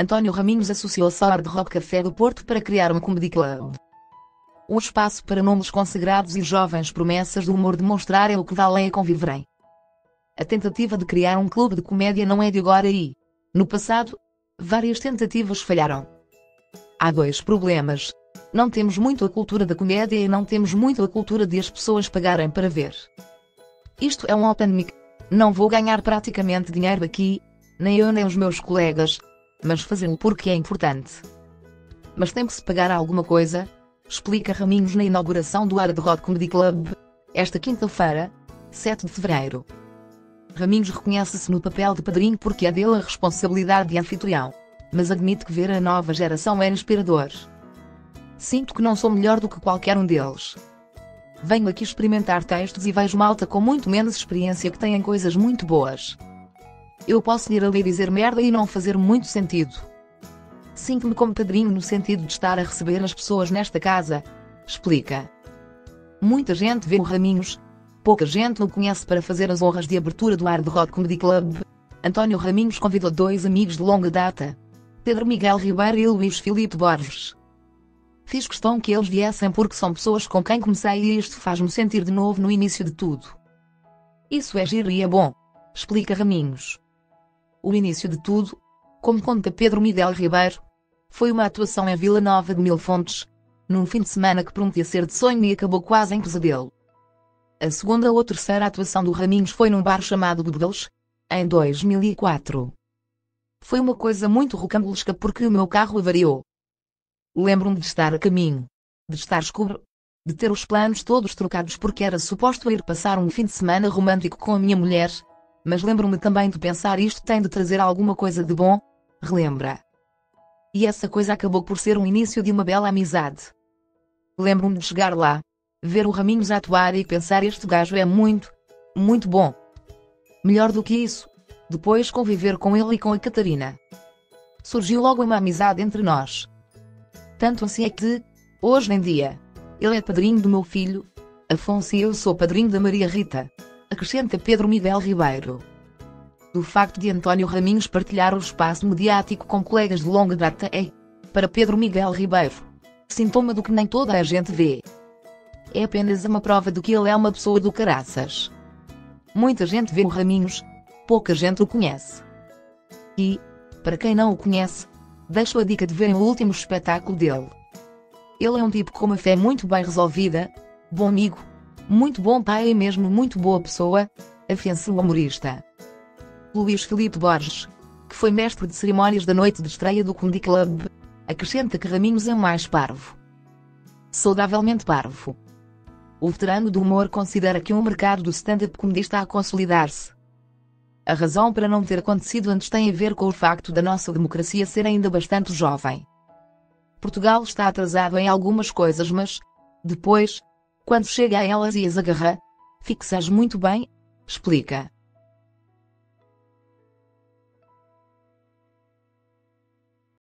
António Raminhos associou-se ao Hard Rock Café do Porto para criar um comedy club. Um espaço para nomes consagrados e jovens promessas do humor demonstrarem o que valem e conviverem. A tentativa de criar um clube de comédia não é de agora e, no passado, várias tentativas falharam. Há dois problemas. Não temos muito a cultura da comédia e não temos muito a cultura de as pessoas pagarem para ver. Isto é um open mic. Não vou ganhar praticamente dinheiro aqui, nem eu nem os meus colegas, mas fazê-lo porque é importante. Mas tem que se pagar alguma coisa, explica Raminhos na inauguração do Hard Rock Comedy Club, esta quinta-feira, 7 de fevereiro. Raminhos reconhece-se no papel de padrinho porque é dele a responsabilidade de anfitrião, mas admite que ver a nova geração é inspirador. Sinto que não sou melhor do que qualquer um deles. Venho aqui experimentar textos e vejo malta com muito menos experiência que têm coisas muito boas. Eu posso ir ali dizer merda e não fazer muito sentido. Sinto-me como padrinho no sentido de estar a receber as pessoas nesta casa, explica. Muita gente vê o Raminhos. Pouca gente o conhece. Para fazer as honras de abertura do Hard Rock Comedy Club, António Raminhos convidou dois amigos de longa data, Pedro Miguel Ribeiro e Luís Filipe Borges. Fiz questão que eles viessem porque são pessoas com quem comecei e isto faz-me sentir de novo no início de tudo. Isso é giro e é bom, explica Raminhos. O início de tudo, como conta Pedro Miguel Ribeiro, foi uma atuação em Vila Nova de Milfontes, num fim de semana que prometia ser de sonho e acabou quase em pesadelo. A segunda ou terceira atuação do Raminhos foi num bar chamado Bubbles, em 2004. Foi uma coisa muito rocambolesca porque o meu carro avariou. Lembro-me de estar a caminho, de estar escuro, de ter os planos todos trocados porque era suposto ir passar um fim de semana romântico com a minha mulher, mas lembro-me também de pensar: isto tem de trazer alguma coisa de bom, relembra. E essa coisa acabou por ser o início de uma bela amizade. Lembro-me de chegar lá, ver o Raminhos atuar e pensar: este gajo é muito, muito bom. Melhor do que isso, depois conviver com ele e com a Catarina. Surgiu logo uma amizade entre nós. Tanto assim é que, hoje em dia, ele é padrinho do meu filho, Afonso, e eu sou padrinho da Maria Rita, acrescenta Pedro Miguel Ribeiro. O facto de António Raminhos partilhar o espaço mediático com colegas de longa data é, para Pedro Miguel Ribeiro, sintoma do que nem toda a gente vê. É apenas uma prova do que ele é uma pessoa do caraças. Muita gente vê o Raminhos, pouca gente o conhece. E, para quem não o conhece, deixo a dica de verem o último espetáculo dele. Ele é um tipo com uma fé muito bem resolvida, bom amigo, muito bom pai e mesmo muito boa pessoa, afirma o humorista. Luís Filipe Borges, que foi mestre de cerimónias da noite de estreia do Comedy Club, acrescenta que Raminhos é mais parvo. Saudavelmente parvo. O veterano do humor considera que o mercado do stand-up comedy está a consolidar-se. A razão para não ter acontecido antes tem a ver com o facto da nossa democracia ser ainda bastante jovem. Portugal está atrasado em algumas coisas, mas, depois, quando chega a elas e as agarra, fixa-as muito bem, explica.